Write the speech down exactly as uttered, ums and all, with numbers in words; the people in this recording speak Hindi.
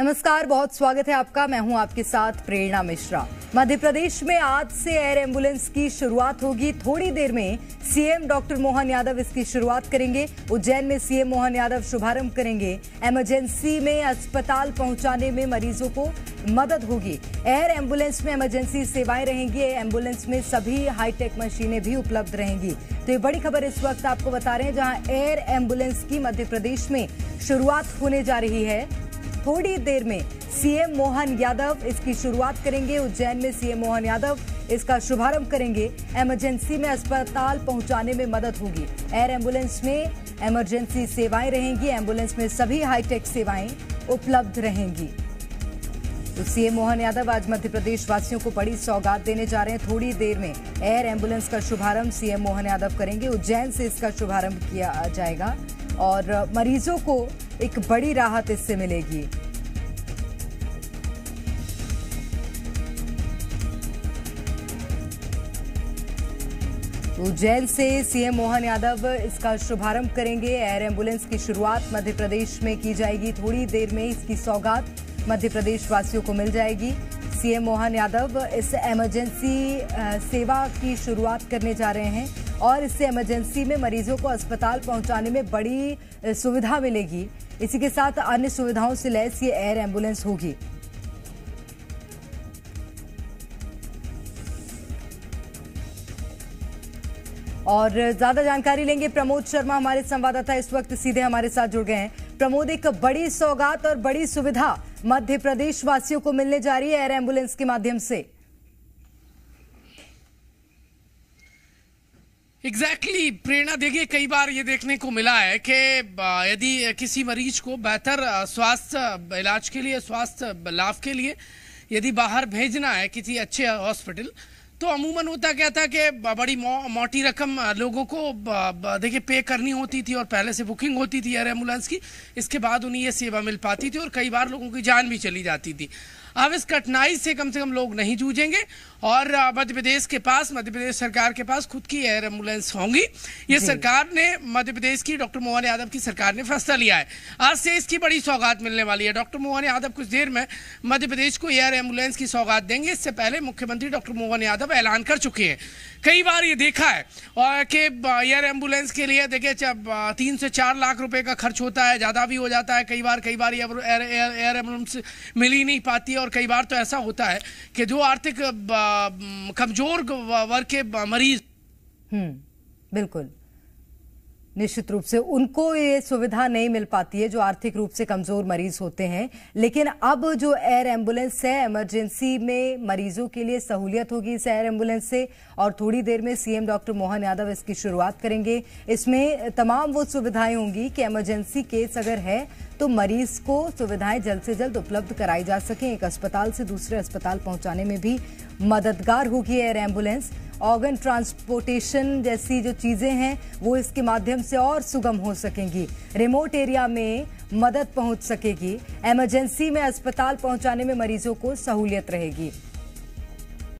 नमस्कार, बहुत स्वागत है आपका। मैं हूं आपके साथ प्रेरणा मिश्रा। मध्य प्रदेश में आज से एयर एम्बुलेंस की शुरुआत होगी। थोड़ी देर में सीएम डॉक्टर मोहन यादव इसकी शुरुआत करेंगे। उज्जैन में सीएम मोहन यादव शुभारंभ करेंगे। इमरजेंसी में अस्पताल पहुंचाने में मरीजों को मदद होगी। एयर एम्बुलेंस में इमरजेंसी सेवाएं रहेंगी। एम्बुलेंस में सभी हाईटेक मशीनें भी उपलब्ध रहेंगी। तो ये बड़ी खबर इस वक्त आपको बता रहे हैं, जहां एयर एम्बुलेंस की मध्य प्रदेश में शुरुआत होने जा रही है। थोड़ी देर में सीएम मोहन यादव इसकी शुरुआत करेंगे। उज्जैन में सीएम मोहन यादव इसका शुभारंभ करेंगे। इमरजेंसी में अस्पताल पहुंचाने में मदद होगी। एयर एम्बुलेंस में इमरजेंसी सेवाएं रहेंगी। एम्बुलेंस में सभी हाईटेक सेवाएं उपलब्ध रहेंगी। तो सीएम मोहन यादव आज मध्य प्रदेश वासियों को बड़ी सौगात देने जा रहे हैं। थोड़ी देर में एयर एम्बुलेंस का शुभारंभ सीएम मोहन यादव करेंगे। उज्जैन से इसका शुभारंभ किया जाएगा और मरीजों को एक बड़ी राहत इससे मिलेगी। उज्जैन से सीएम मोहन यादव इसका शुभारंभ करेंगे। एयर एम्बुलेंस की शुरुआत मध्य प्रदेश में की जाएगी। थोड़ी देर में इसकी सौगात मध्य प्रदेश वासियों को मिल जाएगी। सीएम मोहन यादव इस इमरजेंसी सेवा की शुरुआत करने जा रहे हैं और इससे इमरजेंसी में मरीजों को अस्पताल पहुंचाने में बड़ी सुविधा मिलेगी। इसी के साथ अन्य सुविधाओं से लैस ये एयर एम्बुलेंस होगी। और ज्यादा जानकारी लेंगे प्रमोद शर्मा, हमारे संवाददाता इस वक्त सीधे हमारे साथ जुड़ गए हैं। प्रमोद, एक बड़ी सौगात और बड़ी सुविधा मध्य प्रदेश वासियों को मिलने जा रही है एयर एम्बुलेंस के माध्यम से। एग्जैक्टली प्रेरणा, देखिए कई बार ये देखने को मिला है कि यदि किसी मरीज को बेहतर स्वास्थ्य इलाज के लिए, स्वास्थ्य लाभ के लिए यदि बाहर भेजना है किसी अच्छे हॉस्पिटल, तो अमूमन होता क्या था कि बड़ी मौ, मोटी रकम लोगों को देखिए पे करनी होती थी और पहले से बुकिंग होती थी एयर एम्बुलेंस की। इसके बाद उन्हें ये सेवा मिल पाती थी और कई बार लोगों की जान भी चली जाती थी। अब इस कठिनाई से कम से कम लोग नहीं जूझेंगे और मध्य प्रदेश के पास, मध्य प्रदेश सरकार के पास खुद की एयर एम्बुलेंस होंगी। ये सरकार ने, मध्य प्रदेश की डॉक्टर मोहन यादव की सरकार ने फैसला लिया है। आज से इसकी बड़ी सौगात मिलने वाली है। डॉक्टर मोहन यादव कुछ देर में मध्य प्रदेश को एयर एम्बुलेंस की सौगात देंगे। इससे पहले मुख्यमंत्री डॉक्टर मोहन यादव ऐलान कर चुके हैं। कई बार ये देखा है और कि एयर एम्बुलेंस के लिए देखिए तीन से चार लाख रुपए का खर्च होता है, ज़्यादा भी हो जाता है। कई बार कई बार एयर एम्बुलेंस मिल ही नहीं पाती है और कई बार तो ऐसा होता है कि जो आर्थिक कमजोर वर्ग के मरीज, हम्म बिल्कुल निश्चित रूप से उनको ये सुविधा नहीं मिल पाती है, जो आर्थिक रूप से कमजोर मरीज होते हैं। लेकिन अब जो एयर एम्बुलेंस है, इमरजेंसी में मरीजों के लिए सहूलियत होगी इस एयर एम्बुलेंस से। और थोड़ी देर में सीएम डॉक्टर मोहन यादव इसकी शुरुआत करेंगे। इसमें तमाम वो सुविधाएं होंगी कि इमरजेंसी केस अगर है तो मरीज को सुविधाएं जल्द से जल्द उपलब्ध कराई जा सकें। एक अस्पताल से दूसरे अस्पताल पहुंचाने में भी मददगार होगी एयर एम्बुलेंस। ऑर्गन ट्रांसपोर्टेशन जैसी जो चीज़ें हैं वो इसके माध्यम से और सुगम हो सकेंगी। रिमोट एरिया में मदद पहुंच सकेगी। इमरजेंसी में अस्पताल पहुंचाने में मरीजों को सहूलियत रहेगी।